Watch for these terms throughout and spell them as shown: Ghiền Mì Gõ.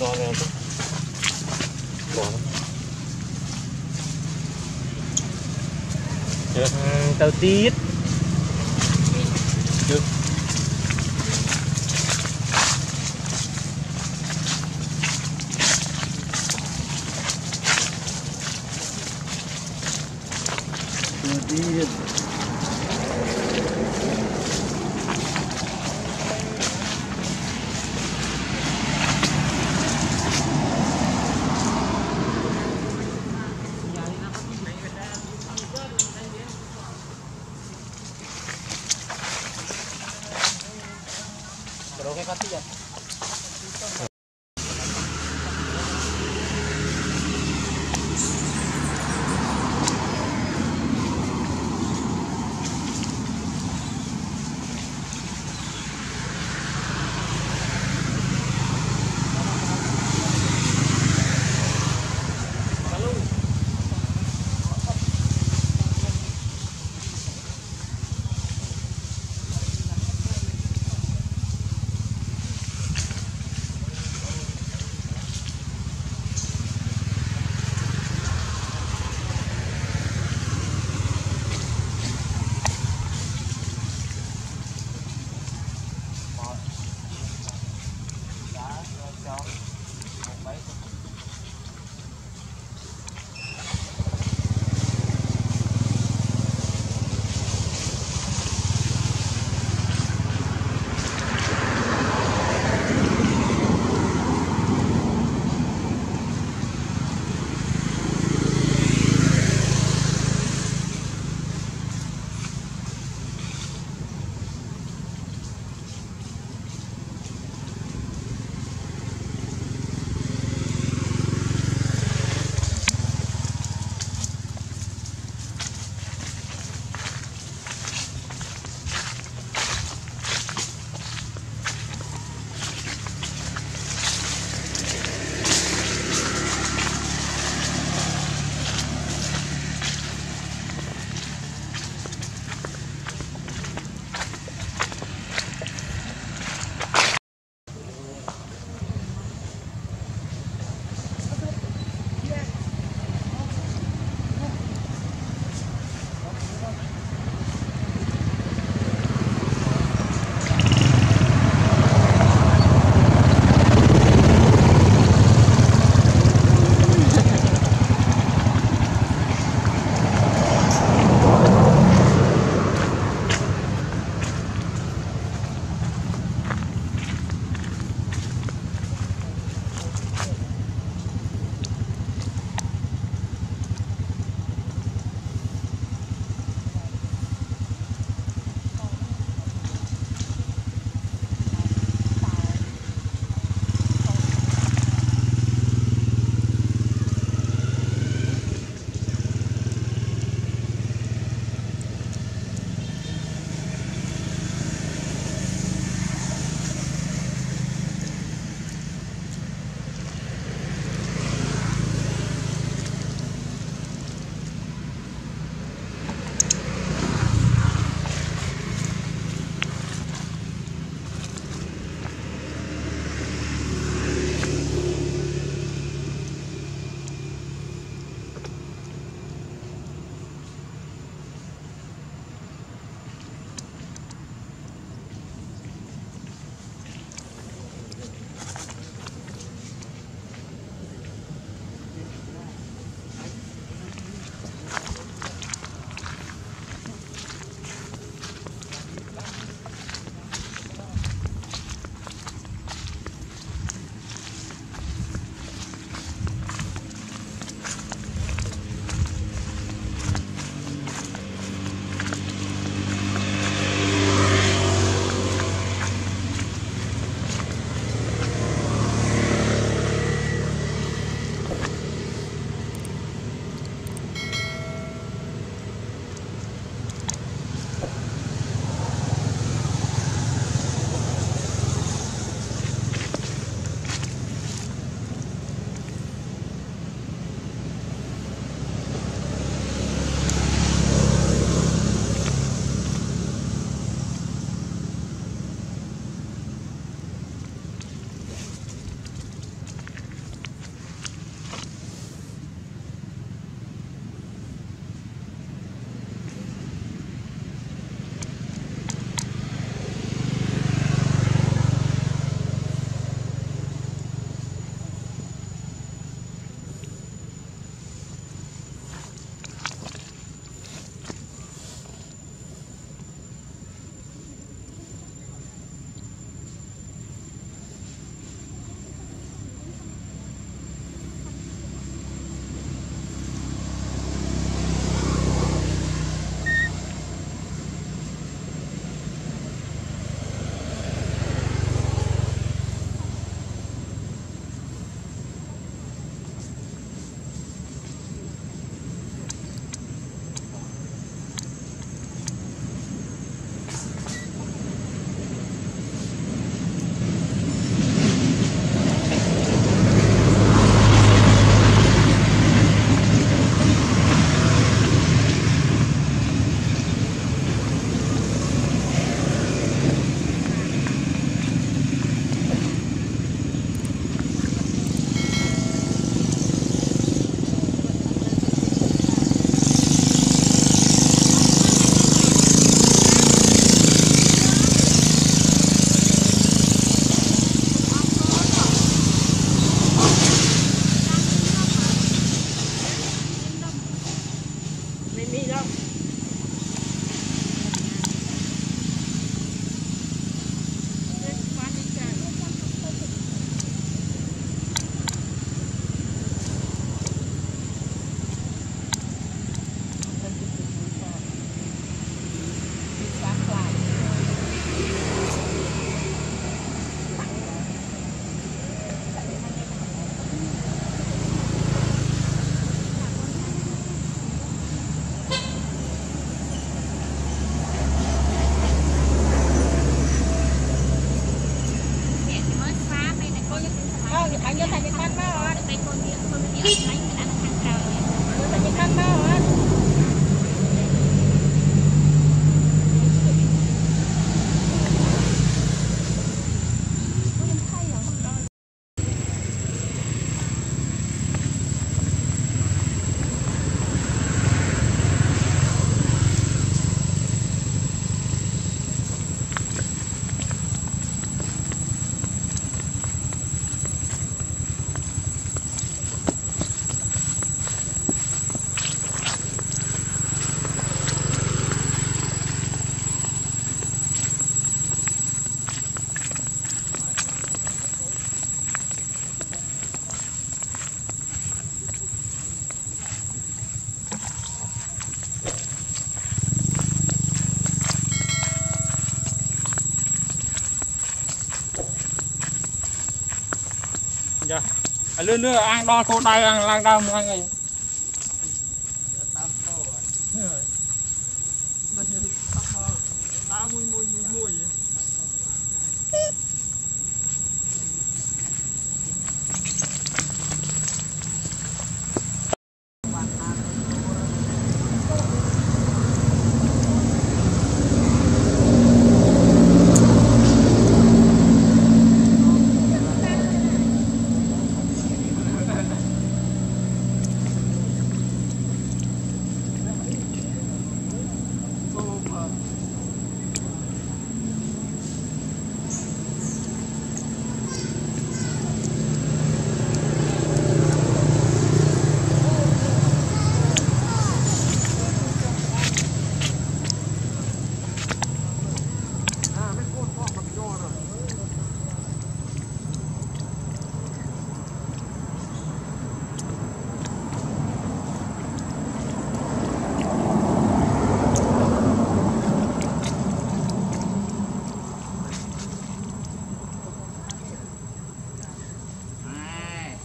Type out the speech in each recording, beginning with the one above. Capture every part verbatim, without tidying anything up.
Đó nè chứ. Được tao tít. Được. Tao tít. Hãy subscribe cho kênh Ghiền Mì Gõ để không bỏ lỡ Lưa lưa ăn đo cô tay ăn lang đau ăn gì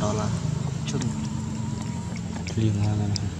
đó là chung liên hoa này.